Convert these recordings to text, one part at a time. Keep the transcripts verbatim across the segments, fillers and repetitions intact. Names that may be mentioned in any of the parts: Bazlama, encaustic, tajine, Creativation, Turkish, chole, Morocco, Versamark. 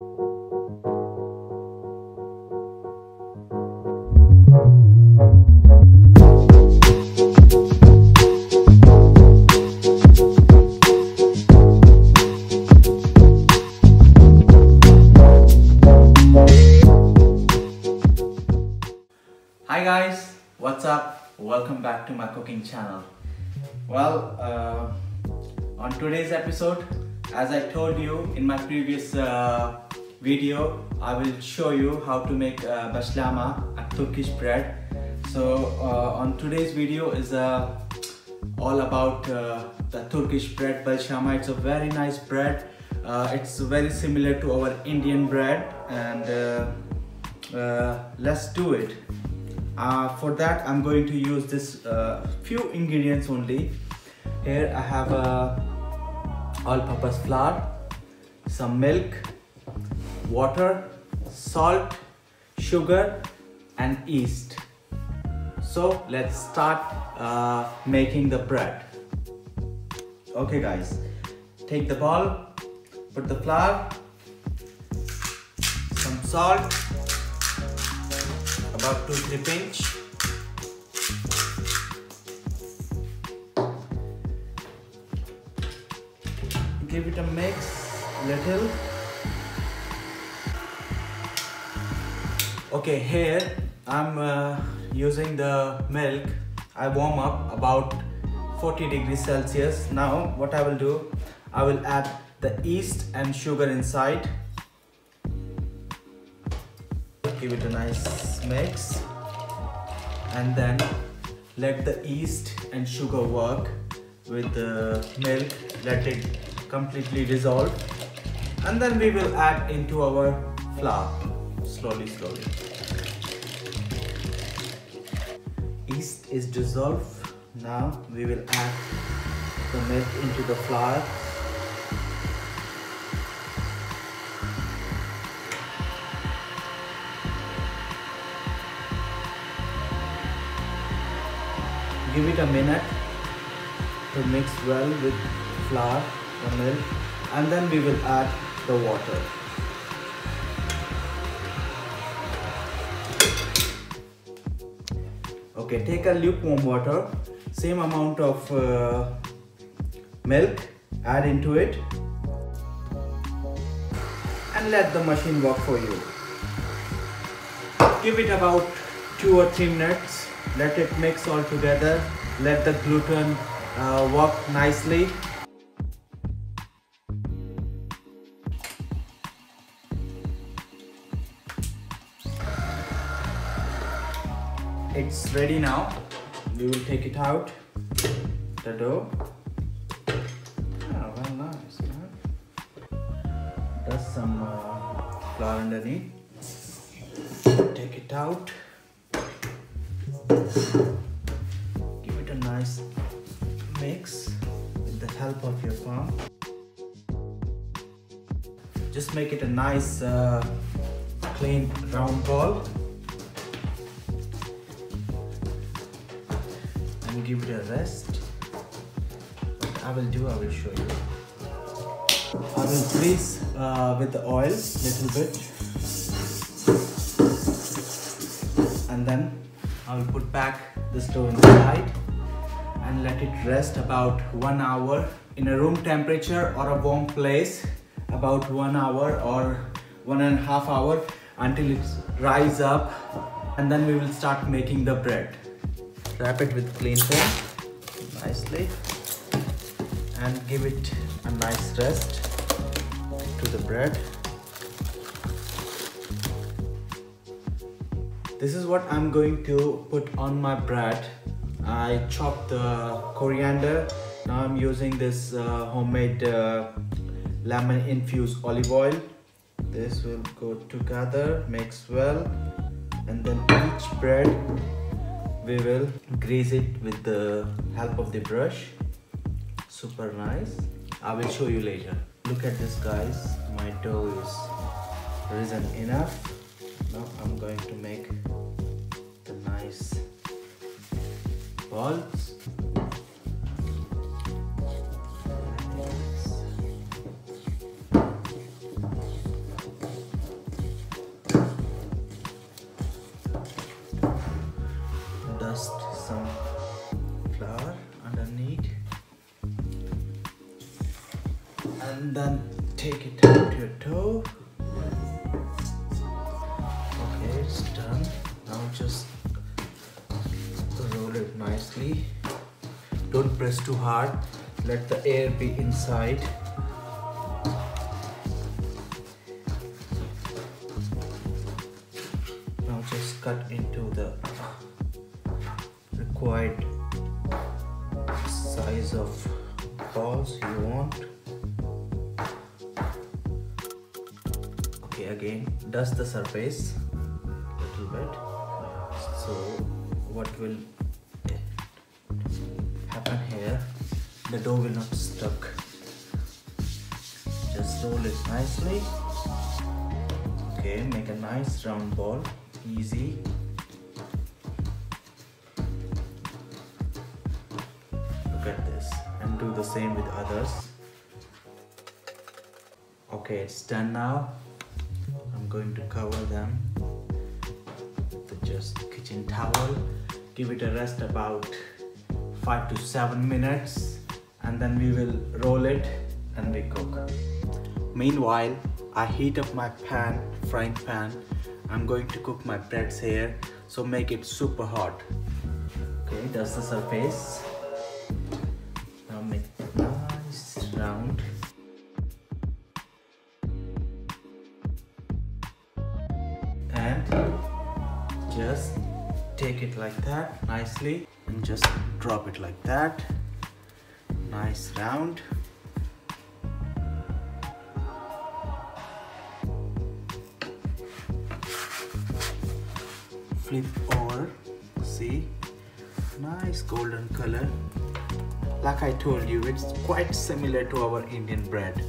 Hi guys, what's up? Welcome back to my cooking channel. Well, uh, on today's episode, as I told you in my previous uh, video, I will show you how to make uh, bazlama, a Turkish bread. So uh, on today's video is uh, all about uh, the Turkish bread bazlama. It's a very nice bread. Uh, it's very similar to our Indian bread, and uh, uh, let's do it. Uh, for that, I'm going to use this uh, few ingredients only. Here I have a all-purpose flour, some milk, water, salt, sugar, and yeast. So let's start uh, making the bread. Okay guys, take the bowl, put the flour, some salt, about two to three pinch, give it a mix little. Okay, here I'm uh, using the milk. I warm up about forty degrees Celsius. Now what I will do, I will add the yeast and sugar inside. Give it a nice mix and then let the yeast and sugar work with the milk. Let it completely dissolve and then we will add into our flour slowly slowly. Yeast is dissolved. Now we will add the milk into the flour. Give it a minute to mix well with flour, the milk, and then we will add the water. Okay, take a lukewarm water, same amount of uh, milk, add into it and let the machine work for you. Give it about two or three minutes. Let it mix all together, let the gluten uh, work nicely. It's ready now. We will take it out, the dough. Oh, well, nice, huh? There's some uh, flour underneath. Take it out. Give it a nice mix with the help of your palm. Just make it a nice uh, clean round ball and give it a rest. What I will do, I will show you. I will grease uh, with the oil little bit and then I will put back the dough inside and let it rest about one hour in a room temperature or a warm place, about one hour or one and a half hour until it rises up, and then we will start making the bread. Wrap it with cling film nicely and give it a nice rest to the bread. This is what I'm going to put on my bread. I chopped the coriander. Now I'm using this uh, homemade uh, lemon infused olive oil. This will go together, mix well, and then each bread we will grease it with the help of the brush. Super nice. I will show you later. Look at this guys, my dough is risen enough. Now I'm going to make the nice balls. then take it out your dough. Okay, it's done. Now just roll it nicely. Don't press too hard. Let the air be inside. Now just cut into the required size of balls you want. Okay, again dust the surface a little bit. So what will happen here, the dough will not stuck. Just roll it nicely. Okay, make a nice round ball, easy. Look at this, and do the same with others. Okay, it's done now. I'm going to cover them with just kitchen towel. Give it a rest about five to seven minutes, and then we will roll it and we cook. Meanwhile, I heat up my pan, frying pan. I'm going to cook my breads here, so make it super hot. Okay, that's the surface. Now make it nice round. And just take it like that nicely and just drop it like that. Nice round. Flip over, see, nice golden color. Like I told you, it's quite similar to our Indian bread,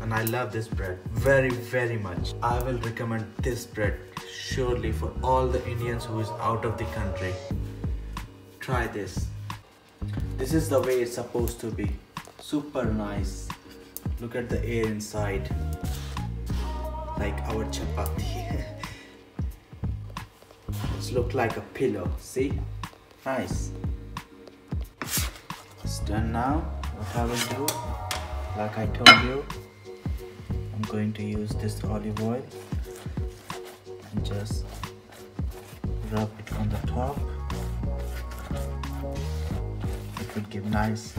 and I love this bread very very much. I will recommend this bread surely for all the Indians who is out of the country. Try this. This is the way it's supposed to be. Super nice. Look at the air inside, like our chapati. Look like a pillow, see? Nice. It's done now. What I will do, like I told you, I'm going to use this olive oil and just rub it on the top. It will give nice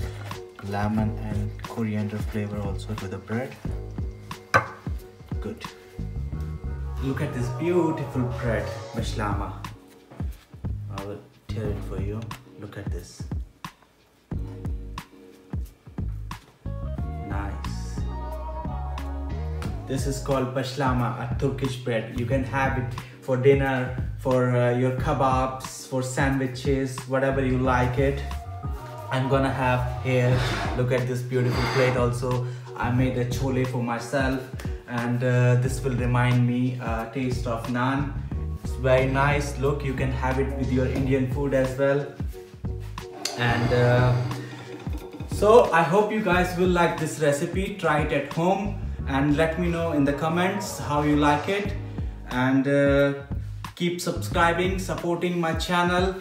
lemon and coriander flavor also to the bread. Good. Look at this beautiful bread, Bazlama. I will tear it for you. Look at this. Nice. This is called Bazlama, a Turkish bread. You can have it for dinner, for uh, your kebabs, for sandwiches, whatever you like it. I'm gonna have here, look at this beautiful plate also. I made a chole for myself, and uh, this will remind me uh, taste of naan. Very nice. Look, you can have it with your Indian food as well. And uh, so I hope you guys will like this recipe. Try it at home and let me know in the comments how you like it. And uh, keep subscribing, supporting my channel,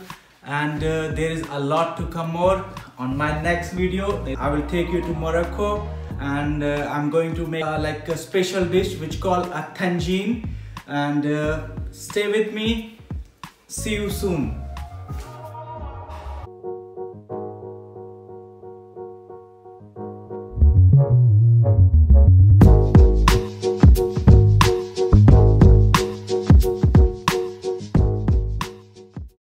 and uh, there is a lot to come more on my next video. I will take you to Morocco, and uh, I'm going to make uh, like a special dish which called a tajine. And uh, stay with me. See you soon.